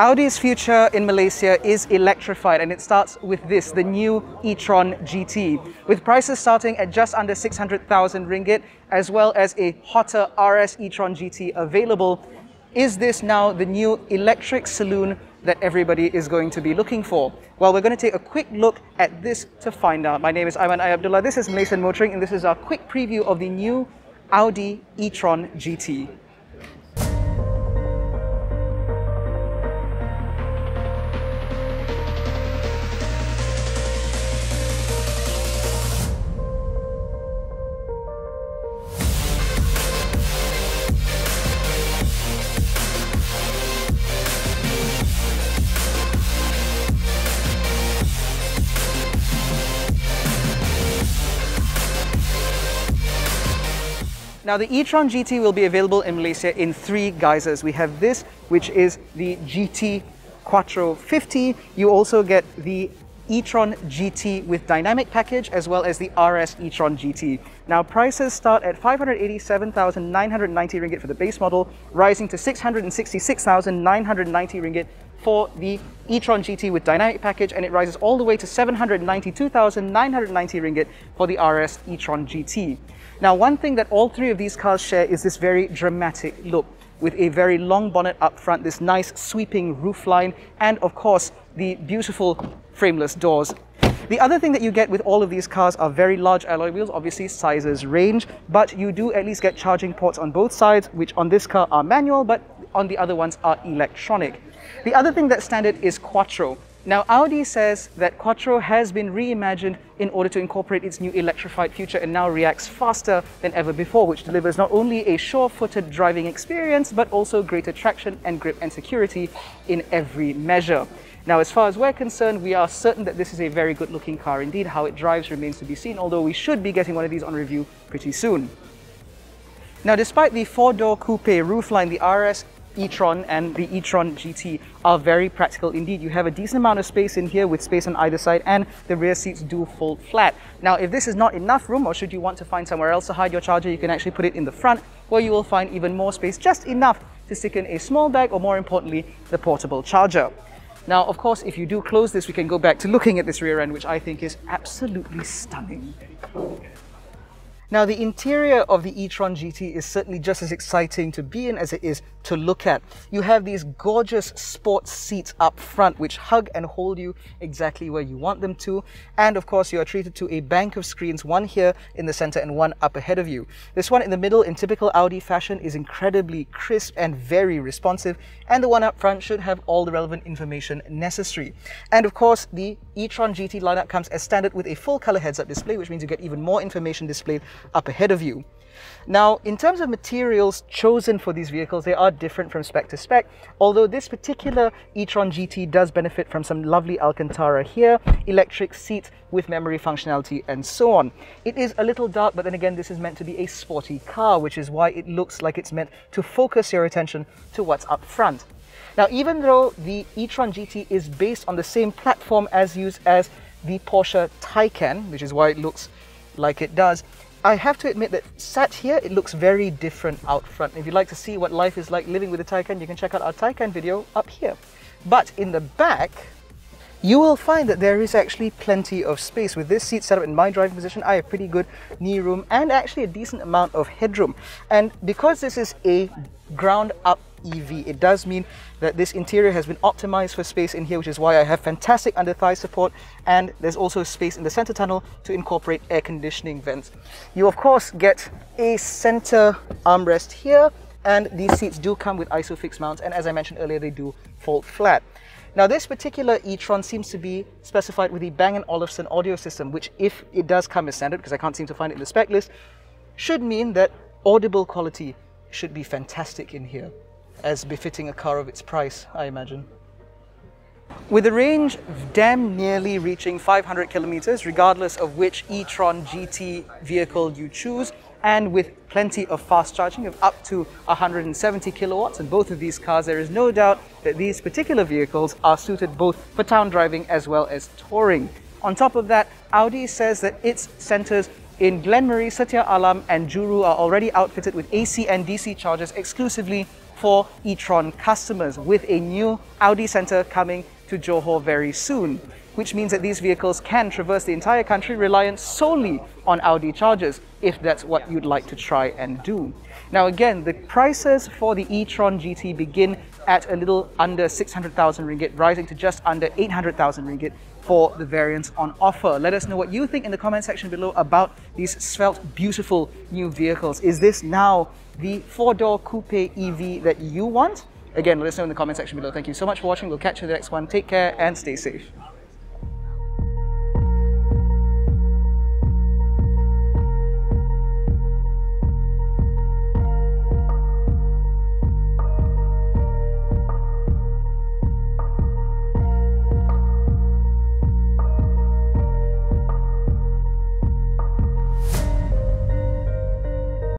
Audi's future in Malaysia is electrified, and it starts with this, the new e-tron GT. With prices starting at just under 600,000 ringgit, as well as a hotter RS e-tron GT available, is this now the new electric saloon that everybody is going to be looking for? Well, we're going to take a quick look at this to find out. My name is Aiman I. Abdullah, this is Malaysian Motoring, and this is our quick preview of the new Audi e-tron GT. Now, the e-tron GT will be available in Malaysia in three guises. We have this, which is the GT Quattro 50. You also get the e-tron GT with dynamic package, as well as the RS e-tron GT. Now, prices start at 587,990 ringgit for the base model, rising to 666,990 ringgit for the e-tron GT with dynamic package, and it rises all the way to 792,990 ringgit for the RS e-tron GT. Now, one thing that all three of these cars share is this very dramatic look, with a very long bonnet up front, this nice sweeping roofline, and of course, the beautiful frameless doors. The other thing that you get with all of these cars are very large alloy wheels, obviously sizes range, but you do at least get charging ports on both sides, which on this car are manual, but on the other ones are electronic. The other thing that's standard is Quattro. Now, Audi says that Quattro has been reimagined in order to incorporate its new electrified future, and now reacts faster than ever before, which delivers not only a sure-footed driving experience, but also greater traction and grip and security in every measure. Now, as far as we're concerned, we are certain that this is a very good-looking car indeed. How it drives remains to be seen, although we should be getting one of these on review pretty soon. Now, despite the four-door coupe roofline, the RS e-tron and the e-tron GT are very practical indeed. You have a decent amount of space in here, with space on either side, and the rear seats do fold flat. Now, if this is not enough room, or should you want to find somewhere else to hide your charger, you can actually put it in the front, where you will find even more space, just enough to stick in a small bag, or more importantly, the portable charger. Now, of course, if you do close this, we can go back to looking at this rear end, which I think is absolutely stunning. Now, the interior of the e-tron GT is certainly just as exciting to be in as it is to look at. You have these gorgeous sports seats up front, which hug and hold you exactly where you want them to. And of course, you are treated to a bank of screens, one here in the center and one up ahead of you. This one in the middle, in typical Audi fashion, is incredibly crisp and very responsive. And the one up front should have all the relevant information necessary. And of course, the e-tron GT lineup comes as standard with a full color heads-up display, which means you get even more information displayed up ahead of you. Now, in terms of materials chosen for these vehicles, they are different from spec to spec, although this particular e-tron GT does benefit from some lovely Alcantara here, electric seats with memory functionality, and so on. It is a little dark, but then again, this is meant to be a sporty car, which is why it looks like it's meant to focus your attention to what's up front. Now, even though the e-tron GT is based on the same platform as used as the Porsche Taycan, which is why it looks like it does, I have to admit that sat here, it looks very different out front. If you'd like to see what life is like living with a Taycan, you can check out our Taycan video up here. But in the back, you will find that there is actually plenty of space. With this seat set up in my driving position, I have pretty good knee room and actually a decent amount of headroom. And because this is a ground-up EV, it does mean that this interior has been optimized for space in here, which is why I have fantastic under thigh support, and there's also space in the center tunnel to incorporate air conditioning vents. You of course get a center armrest here, and these seats do come with ISOFIX mounts, and as I mentioned earlier, they do fold flat. Now, this particular e-tron seems to be specified with the Bang & Olufsen audio system, which, if it does come as standard, because I can't seem to find it in the spec list, should mean that audible quality should be fantastic in here, as befitting a car of its price, I imagine. With a range damn nearly reaching 500 kilometers, regardless of which e-tron GT vehicle you choose, and with plenty of fast charging of up to 170 kilowatts in both of these cars, there is no doubt that these particular vehicles are suited both for town driving as well as touring. On top of that, Audi says that its centers in Glenmarie, Setia Alam, and Juru are already outfitted with AC and DC chargers exclusively for e-tron customers with a new Audi center coming to Johor very soon, which means that these vehicles can traverse the entire country reliant solely on Audi chargers, if that's what you'd like to try and do. Now again, the prices for the e-tron GT begin at a little under 600,000 ringgit, rising to just under 800,000 ringgit for the variants on offer. Let us know what you think in the comment section below about these svelte, beautiful new vehicles. Is this now the four-door coupe EV that you want? Again, let us know in the comment section below. Thank you so much for watching. We'll catch you in the next one. Take care and stay safe.